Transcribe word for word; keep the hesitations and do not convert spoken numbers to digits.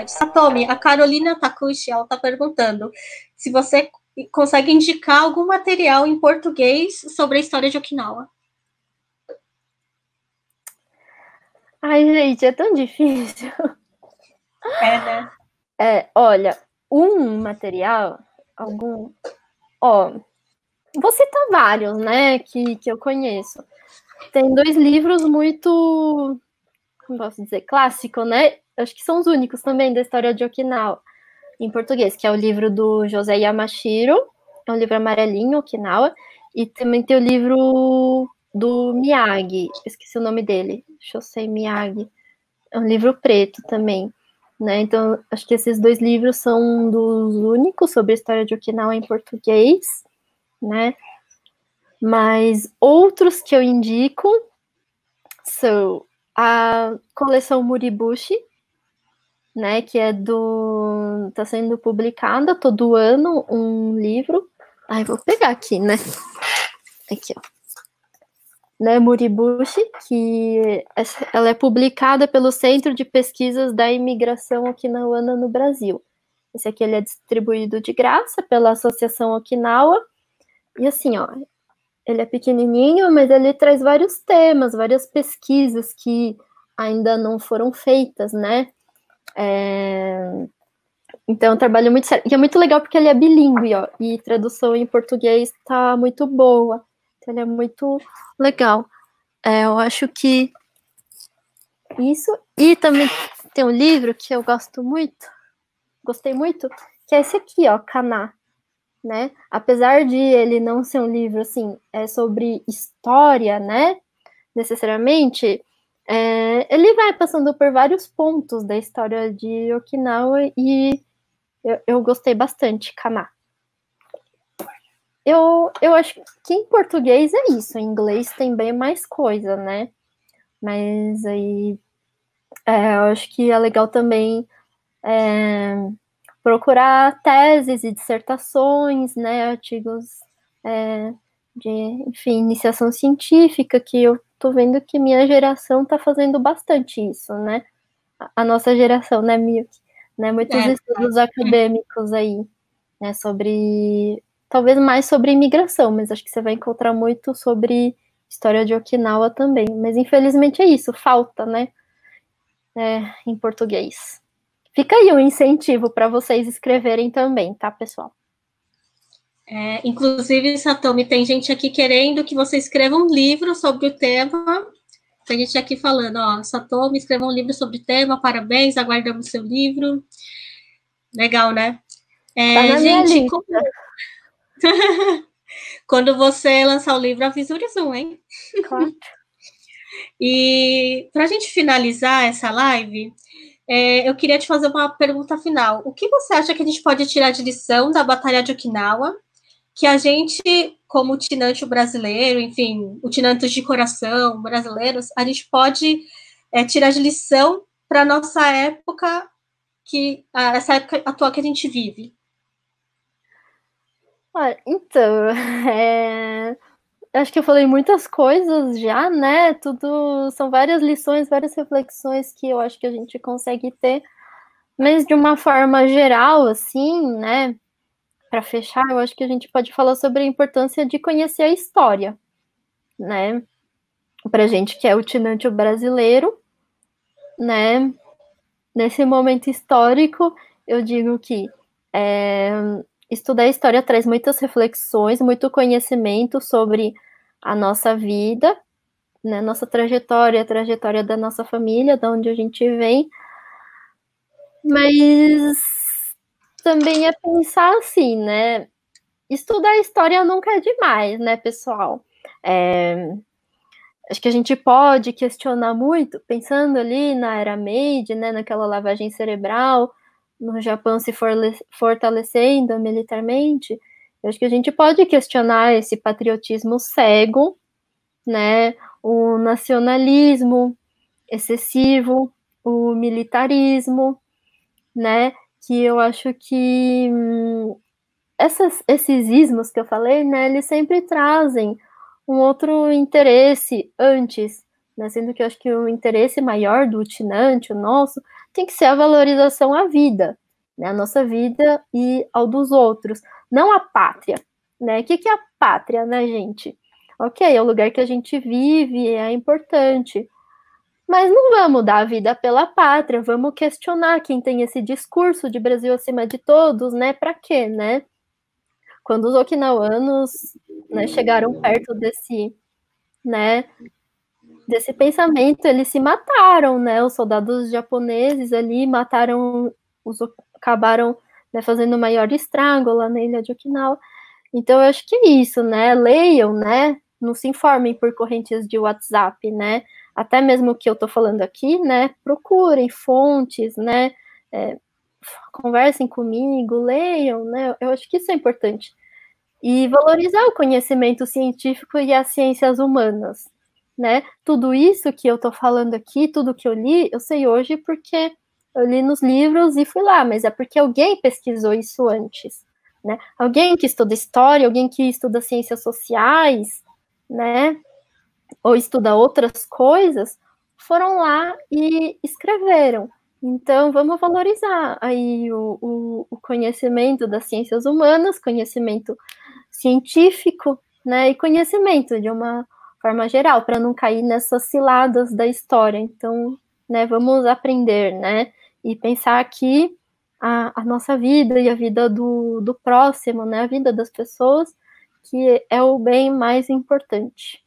cidade. Satomi, a Carolina Takushi, ela está perguntando se você consegue indicar algum material em português sobre a história de Okinawa. Ai, gente, é tão difícil. É, né? É, olha, um material, algum... Ó, vou citar vários, né, que, que eu conheço. Tem dois livros muito, como posso dizer, clássico, né? Acho que são os únicos também da história de Okinawa, em português, que é o livro do José Yamashiro, é um livro amarelinho, Okinawa, e também tem o livro do Miyagi, esqueci o nome dele, Shosei Miyagi, é um livro preto também, né? Então, acho que esses dois livros são dos únicos sobre a história de Okinawa em português, né? Mas outros que eu indico são a coleção Muribushi, né, que é do... está sendo publicada todo ano um livro. Ai, vou pegar aqui, né? Aqui, ó. Né, Muribushi, que ela é publicada pelo Centro de Pesquisas da Imigração Okinawana no Brasil. Esse aqui ele é distribuído de graça pela Associação Okinawa. E assim, ó, ele é pequenininho, mas ele traz vários temas, várias pesquisas que ainda não foram feitas, né? É... Então, é um trabalho muito sério. E é muito legal porque ele é bilíngue, ó, e tradução em português tá muito boa. Então, ele é muito legal. É, eu acho que isso. E também tem um livro que eu gosto muito, gostei muito, que é esse aqui, ó, Kana. Né? Apesar de ele não ser um livro assim, é sobre história, né? Necessariamente, é, ele vai passando por vários pontos da história de Okinawa e eu, eu gostei bastante, Kana. Eu, eu acho que em português é isso, em inglês tem bem mais coisa, né? Mas aí é, eu acho que é legal também. É, procurar teses e dissertações, né, artigos é, de, enfim, iniciação científica, que eu tô vendo que minha geração tá fazendo bastante isso, né, a nossa geração, né, Milk, né, muitos é, estudos é. acadêmicos aí, né, sobre, talvez mais sobre imigração, mas acho que você vai encontrar muito sobre história de Okinawa também, mas infelizmente é isso, falta, né, é, em português. Fica aí um incentivo para vocês escreverem também, tá, pessoal? É, inclusive, Satomi, tem gente aqui querendo que você escreva um livro sobre o tema. Tem gente aqui falando, ó, Satomi, escreva um livro sobre o tema, parabéns, aguardamos seu livro. Legal, né? É, tá na gente, minha como... Quando você lançar o livro, avisa o Urizun, hein? Claro. E para a gente finalizar essa live... É, eu queria te fazer uma pergunta final. O que você acha que a gente pode tirar de lição da Batalha de Okinawa, que a gente, como Uchinanchu brasileiro, enfim, Uchinanchu de coração, brasileiros, a gente pode é, tirar de lição para a nossa época, que, a, essa época atual que a gente vive? Olha, então, é... acho que eu falei muitas coisas já, né? Tudo são várias lições, várias reflexões que eu acho que a gente consegue ter, mas de uma forma geral, assim, né? Para fechar, eu acho que a gente pode falar sobre a importância de conhecer a história, né? Para gente que é Uchinanchu brasileiro, né? Nesse momento histórico, eu digo que é... estudar a história traz muitas reflexões, muito conhecimento sobre a nossa vida, né, nossa trajetória, a trajetória da nossa família, de onde a gente vem. Mas também é pensar assim, né? Estudar a história nunca é demais, né, pessoal? É, acho que a gente pode questionar muito, pensando ali na era Meiji, né, naquela lavagem cerebral, no Japão se fortalecendo militarmente, eu acho que a gente pode questionar esse patriotismo cego, né, o nacionalismo excessivo, o militarismo, né, que eu acho que hum, essas, esses ismos que eu falei, né, eles sempre trazem um outro interesse antes, né? Sendo que eu acho que o interesse maior do Uchinanchu, o nosso, tem que ser a valorização à vida, né? A nossa vida e ao dos outros, não a pátria, né? O que, que é a pátria, né, gente? Ok, é o lugar que a gente vive, é importante, mas não vamos dar a vida pela pátria, vamos questionar quem tem esse discurso de Brasil acima de todos, né? Para quê, né? Quando os okinawanos, né, chegaram perto desse, né, desse pensamento, eles se mataram, né? Os soldados japoneses ali mataram, os, acabaram, né, fazendo o maior estrago lá na ilha de Okinawa. Então, eu acho que é isso, né? Leiam, né? Não se informem por correntes de WhatsApp, né? Até mesmo o que eu tô falando aqui, né? Procurem fontes, né? É, conversem comigo, leiam, né? Eu acho que isso é importante. E valorizar o conhecimento científico e as ciências humanas, né? Tudo isso que eu tô falando aqui, tudo que eu li, eu sei hoje porque eu li nos livros e fui lá, mas é porque alguém pesquisou isso antes, né? Alguém que estuda história, alguém que estuda ciências sociais, né? Ou estuda outras coisas, foram lá e escreveram. Então, vamos valorizar aí o, o, o conhecimento das ciências humanas, conhecimento científico, né, e conhecimento de uma forma geral, para não cair nessas ciladas da história. Então, né, vamos aprender, né, e pensar que a, a nossa vida e a vida do, do próximo, né, a vida das pessoas, que é o bem mais importante.